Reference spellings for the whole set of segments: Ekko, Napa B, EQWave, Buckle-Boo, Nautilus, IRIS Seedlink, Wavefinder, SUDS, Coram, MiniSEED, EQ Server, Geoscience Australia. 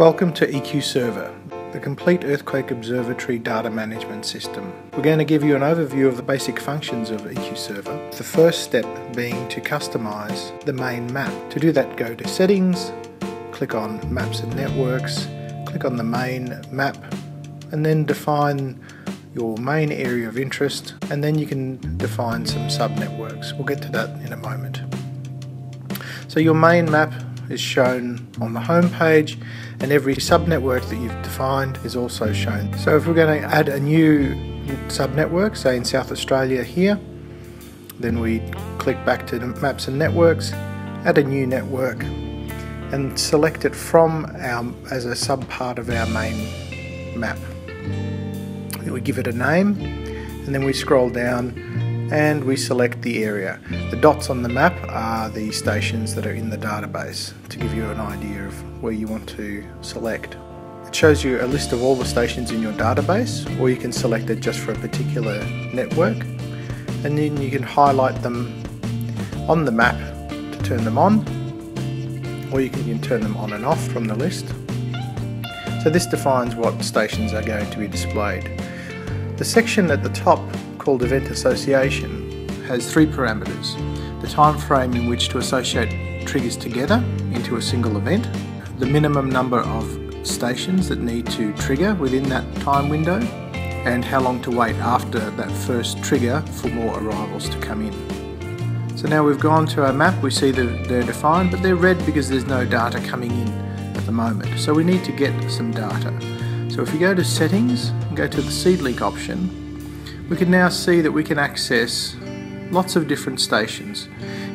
Welcome to EQ Server, the complete earthquake observatory data management system. We're going to give you an overview of the basic functions of EQ Server, the first step being to customize the main map. To do that, go to Settings, click on Maps and Networks, click on the main map, and then define your main area of interest, and then you can define some sub-networks. We'll get to that in a moment. So your main map is shown on the home page, and every subnetwork that you've defined is also shown. So if we're going to add a new subnetwork, say in South Australia here, then we click back to Maps and Networks, add a new network, and select it from as a subpart of our main map. We give it a name, and then we scroll down and we select the area. The dots on the map are the stations that are in the database to give you an idea of where you want to select. It shows you a list of all the stations in your database, or you can select it just for a particular network, and then you can highlight them on the map to turn them on, or you can turn them on and off from the list. So this defines what stations are going to be displayed. The section at the top called Event Association has three parameters: the time frame in which to associate triggers together into a single event, the minimum number of stations that need to trigger within that time window, and how long to wait after that first trigger for more arrivals to come in. So now we've gone to our map, we see that they're defined, but they're red because there's no data coming in at the moment. So we need to get some data. So if you go to Settings and go to the Seedlink option, we can now see that we can access lots of different stations.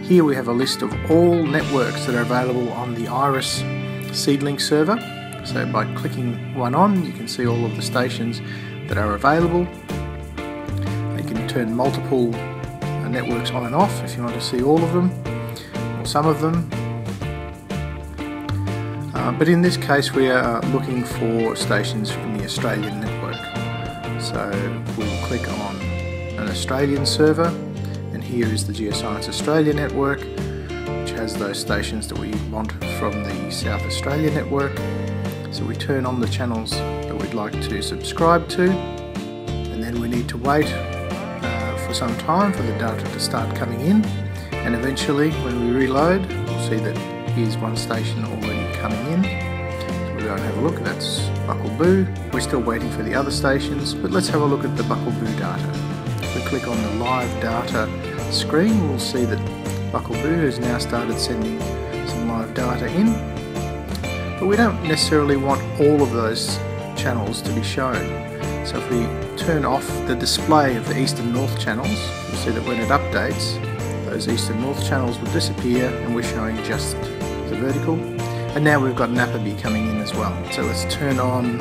Here we have a list of all networks that are available on the IRIS Seedlink server. So by clicking one on, you can see all of the stations that are available. You can turn multiple networks on and off if you want to see all of them or some of them. But in this case, we are looking for stations in the Australian network. So we'll click on an Australian server, and here is the Geoscience Australia network, which has those stations that we want from the South Australia network. So we turn on the channels that we'd like to subscribe to, and then we need to wait for some time for the data to start coming in, and eventually when we reload, we'll see that here's one station already coming in. Go and have a look, that's Buckle-Boo. We're still waiting for the other stations, but let's have a look at the Buckle-Boo data. If we click on the live data screen, we'll see that Buckle-Boo has now started sending some live data in, but we don't necessarily want all of those channels to be shown. So if we turn off the display of the east and north channels, you'll see that when it updates, those east and north channels will disappear and we're showing just the vertical. And now we've got Napa B coming in as well. So let's turn on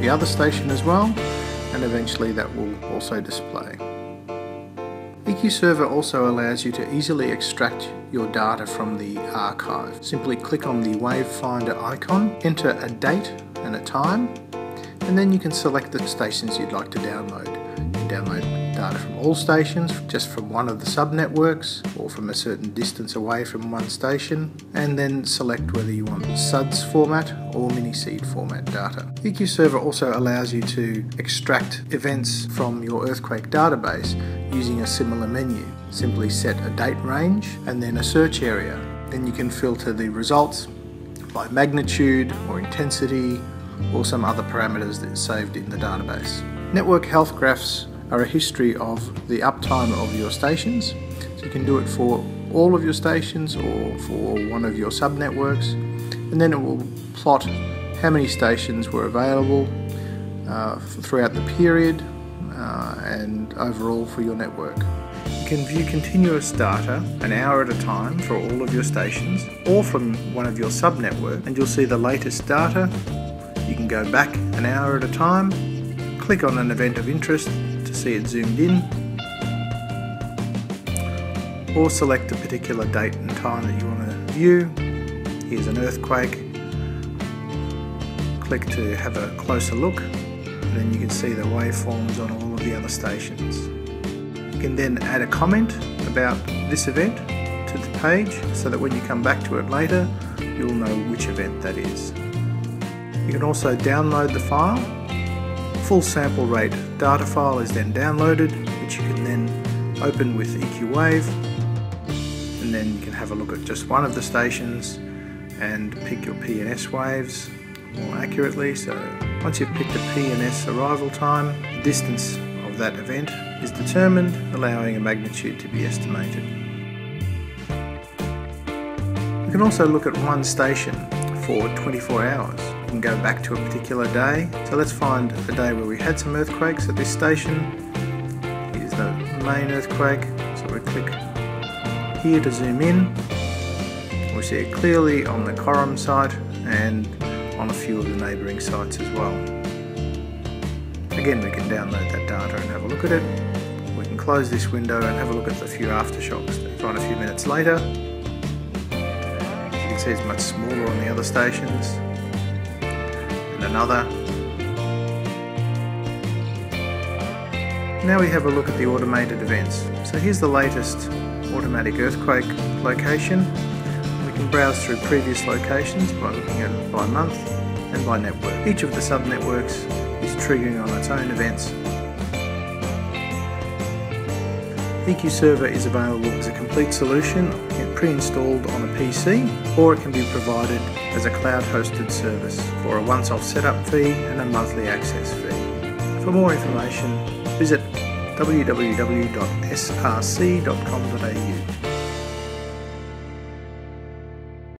the other station as well, and eventually that will also display. EQ Server also allows you to easily extract your data from the archive. Simply click on the Wavefinder icon, enter a date and a time, and then you can select the stations you'd like to download. You can download data from all stations, just from one of the subnetworks, or from a certain distance away from one station, and then select whether you want SUDS format or MiniSEED format data. EQ Server also allows you to extract events from your earthquake database using a similar menu. Simply set a date range and then a search area. Then you can filter the results by magnitude or intensity or some other parameters that are saved in the database. Network health graphs are a history of the uptime of your stations. So you can do it for all of your stations or for one of your subnetworks, and then it will plot how many stations were available throughout the period and overall for your network. You can view continuous data an hour at a time for all of your stations or from one of your subnetworks, and you'll see the latest data. You can go back an hour at a time, click on an event of interest to see it zoomed in, or select a particular date and time that you want to view. Here's an earthquake. Click to have a closer look, and then you can see the waveforms on all of the other stations. You can then add a comment about this event to the page so that when you come back to it later, you'll know which event that is. You can also download the file. Full sample rate data file is then downloaded, which you can then open with EQWave, and then you can have a look at just one of the stations and pick your P and S waves more accurately. So once you've picked a P and S arrival time, the distance of that event is determined, allowing a magnitude to be estimated. You can also look at one station for 24 hours. You can go back to a particular day. So let's find a day where we had some earthquakes at this station. Here's the main earthquake. So we click here to zoom in. We see it clearly on the Coram site and on a few of the neighbouring sites as well. Again, we can download that data and have a look at it. We can close this window and have a look at the few aftershocks that we find a few minutes later. As you can see, it's much smaller on the other stations. And another. Now we have a look at the automated events. So here's the latest automatic earthquake location. We can browse through previous locations by looking at it by month and by network. Each of the subnetworks is triggering on its own events. EQ Server is available as a complete solution, pre-installed on a PC, or it can be provided as a cloud-hosted service for a once-off setup fee and a monthly access fee. For more information, visit www.src.com.au.